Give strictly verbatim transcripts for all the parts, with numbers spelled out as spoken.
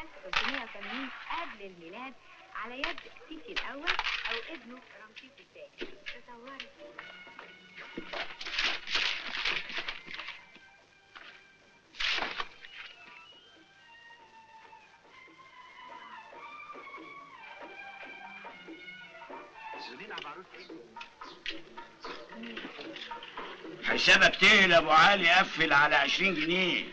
ألف وثلاثمائة وثمانين قبل الميلاد على يد سيتي الأول أو ابنه رمسيس الثاني. تصورت. حسابك تقل يا ابو علي، قفل على عشرين جنيه.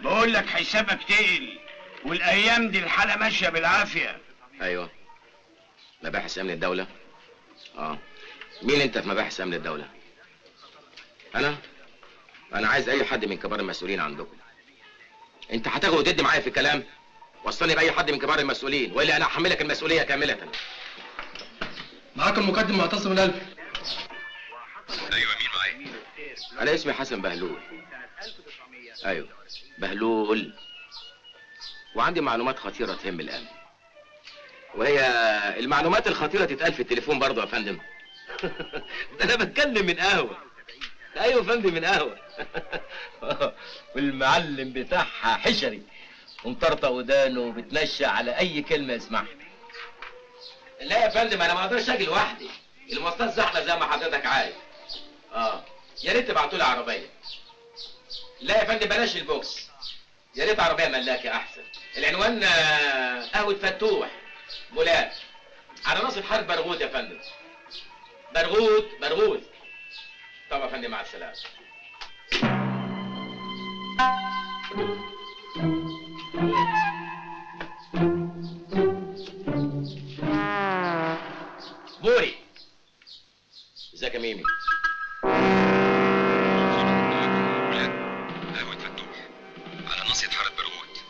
بقول لك حسابك تقل، والايام دي الحاله ماشيه بالعافيه. ايوه، مباحث امن الدوله. اه مين انت في مباحث امن الدوله؟ انا انا عايز اي حد من كبار المسؤولين عندكم. انت هتاخد وتدي معايا في الكلام؟ وصلني باي حد من كبار المسؤولين والا انا هحملك المسؤوليه كامله. معاك المقدم معتصم الألف. ايوه، مين معايا؟ انا اسمي حسن بهلول. ايوه بهلول، وعندي معلومات خطيره تهم الامن، وهي المعلومات الخطيره تتقال في التليفون برضه يا فندم. ده انا بتكلم من قهوه. ايوه يا فندم من قهوه. والمعلم بتاعها حشري ومطرطق ودانه وبتنشا على اي كلمه يسمعها. لا يا فندم، انا ما اقدرش اجي لوحدي، المواصلات زحمه زي ما حضرتك عارف. اه يا ريت تبعتوا لي عربيه. لا يا فندم بلاش البوكس، يا ريت عربيه ملاكي احسن. العنوان قهوه فتوح مولات على راس الحرب برغوث يا فندم. برغوث برغوث. طب يا فندم مع السلامه. بوري، ازيك يا ميمي؟ قهوة فتوح على ناصية حارة برغوت،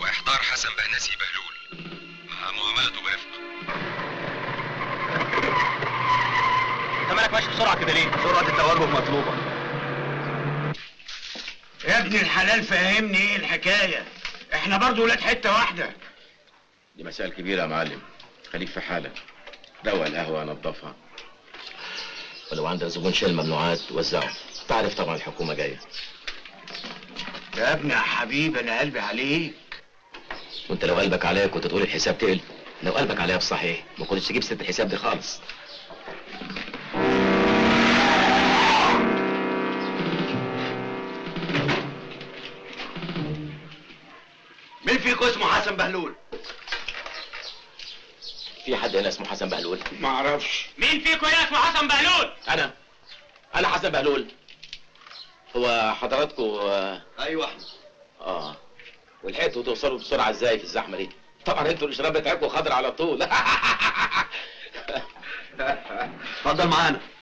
واحضار حسن بهنسي بهلول مع معاملته برفق. انت مالك ماشي بسرعة كده ليه؟ سرعة التوجه مطلوبة. يا ابن الحلال فهمني ايه الحكاية؟ احنا برضه ولاد حتة واحدة. دي مسائل كبيرة يا معلم، خليك في حالك. روق القهوة نظفها، ولو عندك زبون شيل ممنوعات وزعه، تعرف طبعا الحكومة جاية. يا ابني يا حبيبي أنا قلبي عليك. وأنت لو قلبك عليا كنت تقول الحساب تقل، لو قلبك عليا بصحيح ما كنتش تجيب سيرة الحساب دي خالص. مين فيكم اسمه حسن بهلول؟ في حد هنا اسمه حسن بهلول؟ ما اعرفش. مين فيكم هنا اسمه حسن بهلول؟ انا انا حسن بهلول. هو حضراتكم؟ ايوه احنا. اه ولحقتوا توصلوا بسرعه ازاي في الزحمه دي؟ طبعا انتوا الشراب بتاعتكم خضر على طول. اتفضل معانا.